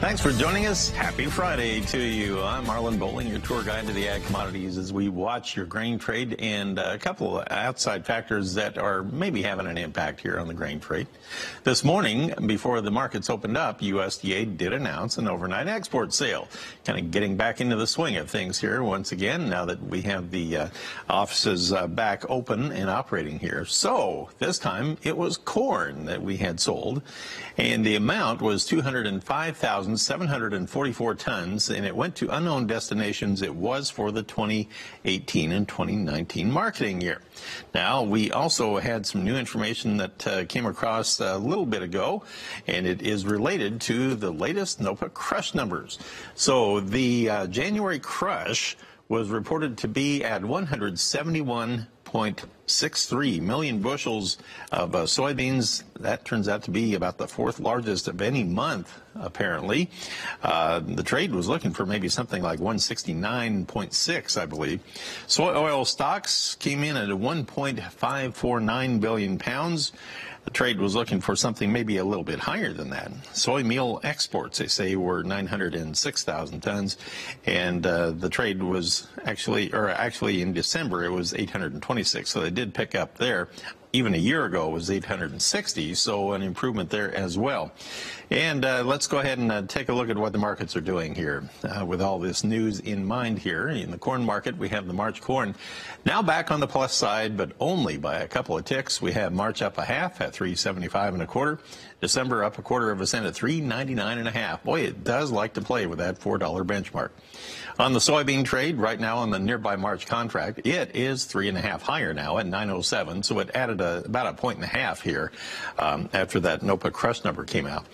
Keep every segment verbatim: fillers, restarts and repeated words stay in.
Thanks for joining us. Happy Friday to you. I'm Arlen Bowling, your tour guide to the ag commodities as we watch your grain trade and a couple of outside factors that are maybe having an impact here on the grain trade. This morning, before the markets opened up, U S D A did announce an overnight export sale. Kind of getting back into the swing of things here once again now that we have the uh, offices uh, back open and operating here. So this time it was corn that we had sold, and the amount was two hundred five thousand seven hundred forty-four tons, and it went to unknown destinations. It was for the twenty eighteen and twenty nineteen marketing year. Now, we also had some new information that uh, came across a little bit ago, and it is related to the latest NOPA crush numbers. So the uh, January crush was reported to be at one hundred seventy-one point six three million bushels of uh, soybeans. That turns out to be about the fourth largest of any month, apparently. Uh, the trade was looking for maybe something like one sixty-nine point six, I believe. Soy oil stocks came in at one point five four nine billion pounds. The trade was looking for something maybe a little bit higher than that. Soy meal exports, they say, were nine hundred six thousand tons, and uh, the trade was actually, or actually in December, it was eight hundred twenty-six, so they did pick up there. Even a year ago, it was eight hundred sixty, so an improvement there as well. And uh, let's go ahead and uh, take a look at what the markets are doing here. Uh, with all this news in mind here, in the corn market, we have the March corn now back on the plus side, but only by a couple of ticks. We have March up a half at three seventy-five and a quarter. December up a quarter of a cent at three ninety-nine and a half. Boy, it does like to play with that four dollar benchmark. On the soybean trade, right now on the nearby March contract, it is three and a half higher now at nine oh seven, so it added a, about a point and a half here um, after that NOPA crush number came out.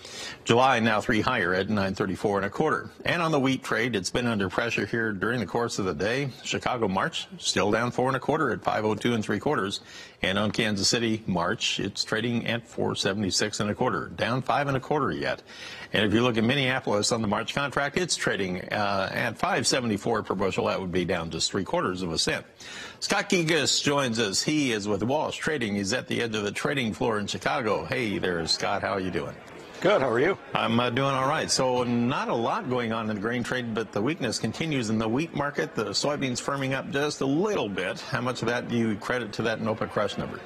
July now three higher at nine thirty-four and a quarter. And on the wheat trade, it's been under pressure here during the course of the day. Chicago March still down four and a quarter at five oh two and three quarters. And on Kansas City March, it's trading at four seventy-six and a quarter. Down five and a quarter yet. And if you look at Minneapolis on the March contract, it's trading uh, at five seventy-four per bushel. That would be down just three quarters of a cent. Scott Gecas joins us. He is with Walsh Trading. He's at the edge of the trading floor in Chicago. Hey there, Scott. How are you doing? Good. How are you? I'm uh, doing all right. So not a lot going on in the grain trade, but the weakness continues in the wheat market. The soybeans firming up just a little bit. How much of that do you credit to that NOPA crush number?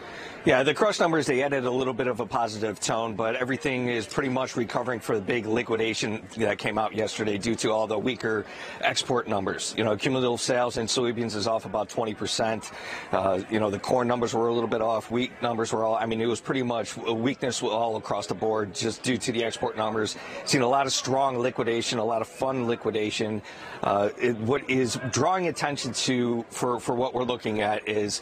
Yeah, the crush numbers, they added a little bit of a positive tone, but everything is pretty much recovering for the big liquidation that came out yesterday due to all the weaker export numbers. You know, cumulative sales in soybeans is off about twenty percent. Uh, you know, the corn numbers were a little bit off. Wheat numbers were all, I mean, it was pretty much a weakness all across the board just due to the export numbers. Seen a lot of strong liquidation, a lot of fun liquidation. Uh, it, what is drawing attention to for, for what we're looking at is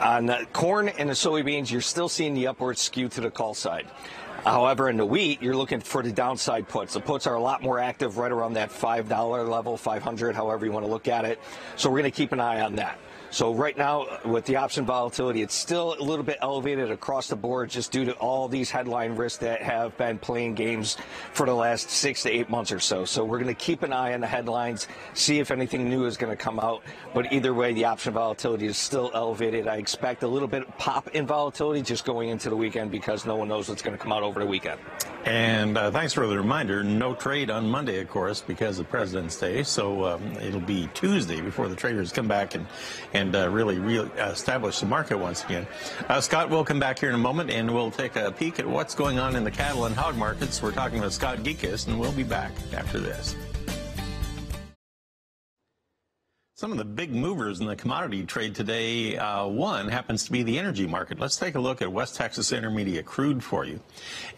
on the corn and the soybean, you're still seeing the upward skew to the call side. However, in the wheat, you're looking for the downside puts. The puts are a lot more active right around that five dollar level, five hundred, however you want to look at it. So we're going to keep an eye on that. So right now, with the option volatility, it's still a little bit elevated across the board just due to all these headline risks that have been playing games for the last six to eight months or so. So we're going to keep an eye on the headlines, see if anything new is going to come out. But either way, the option volatility is still elevated. I expect a little bit of pop in volatility just going into the weekend because no one knows what's going to come out over the weekend. And uh, thanks for the reminder. No trade on Monday, of course, because of President's Day. So um, it'll be Tuesday before the traders come back and, and and uh, really re-establish the market once again. Uh, Scott, we'll come back here in a moment, and we'll take a peek at what's going on in the cattle and hog markets. We're talking with Scott Gecas, and we'll be back after this. Some of the big movers in the commodity trade today, uh, one happens to be the energy market. Let's take a look at West Texas Intermediate crude for you.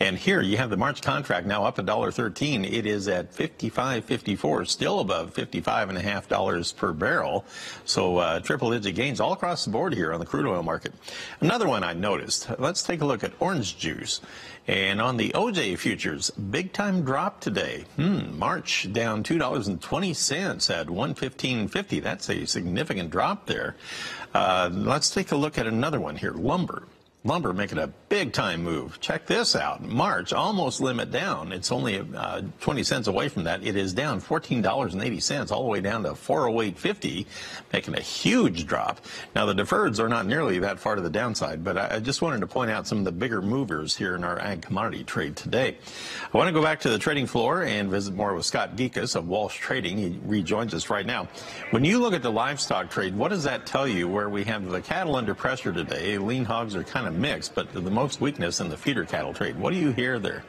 And here you have the March contract now up a dollar thirteen. It is at fifty-five fifty-four, still above fifty-five and a half dollars per barrel. So uh, triple-digit gains all across the board here on the crude oil market. Another one I noticed. Let's take a look at orange juice. And on the O J futures, big-time drop today. Hmm, March down two dollars and twenty cents at one fifteen fifty. That's a significant drop there. Uh, let's take a look at another one here, lumber. Lumber making a big-time move. Check this out. March, almost limit down. It's only uh, twenty cents away from that. It is down fourteen dollars and eighty cents all the way down to four oh eight fifty, making a huge drop. Now, the deferreds are not nearly that far to the downside, but I, I just wanted to point out some of the bigger movers here in our ag commodity trade today. I want to go back to the trading floor and visit more with Scott Gecas of Walsh Trading. He rejoins us right now. When you look at the livestock trade, what does that tell you where we have the cattle under pressure today? Lean hogs are kind of mixed, but the most weakness in the feeder cattle trade. What do you hear there?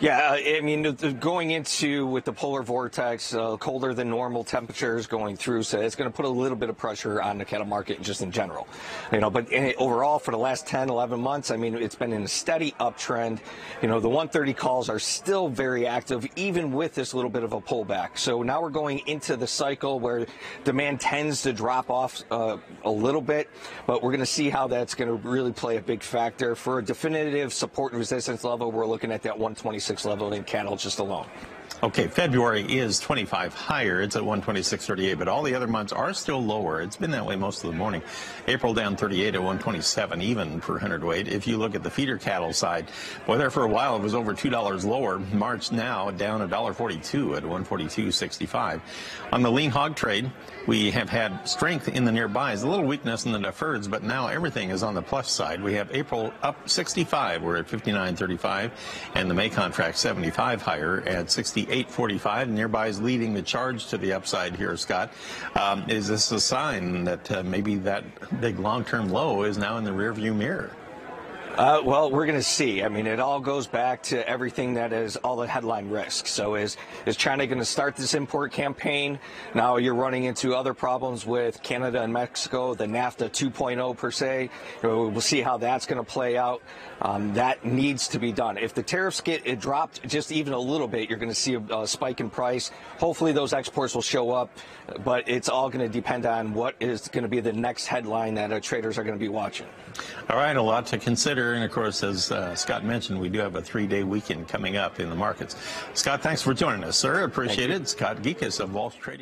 Yeah, I mean, going into with the polar vortex, uh, colder than normal temperatures going through, so it's going to put a little bit of pressure on the cattle market just in general. You know, but in, overall, for the last ten, eleven months, I mean, it's been in a steady uptrend. You know, the one thirty calls are still very active, even with this little bit of a pullback. So now we're going into the cycle where demand tends to drop off uh, a little bit, but we're going to see how that's going to really play a big factor. For a definitive support and resistance level, we're looking at that one twenty-six level in cattle just alone. Okay, February is twenty-five higher. It's at one twenty-six thirty-eight, but all the other months are still lower. It's been that way most of the morning. April down thirty-eight at one twenty-seven even per hundredweight. If you look at the feeder cattle side, well, there for a while it was over two dollars lower. March now down one forty-two at one forty-two sixty-five. On the lean hog trade, we have had strength in the nearbys, a little weakness in the deferreds, but now everything is on the plus side. We have April up sixty-five. We're at fifty-nine thirty-five, and the May contract seventy-five higher at sixty-eight forty-five. Nearby is leading the charge to the upside here, Scott. Um, is this a sign that uh, maybe that big long-term low is now in the rearview mirror? Uh, well, we're going to see. I mean, it all goes back to everything that is all the headline risk. So is, is China going to start this import campaign? Now you're running into other problems with Canada and Mexico, the NAFTA two point oh per se. You know, we'll see how that's going to play out. Um, that needs to be done. If the tariffs get it dropped just even a little bit, you're going to see a, a spike in price. Hopefully those exports will show up, but it's all going to depend on what is going to be the next headline that our traders are going to be watching. All right, a lot to consider. And, of course, as uh, Scott mentioned, we do have a three-day weekend coming up in the markets. Scott, thanks for joining us, sir. Appreciate it. Scott Gecas of Walsh Trading.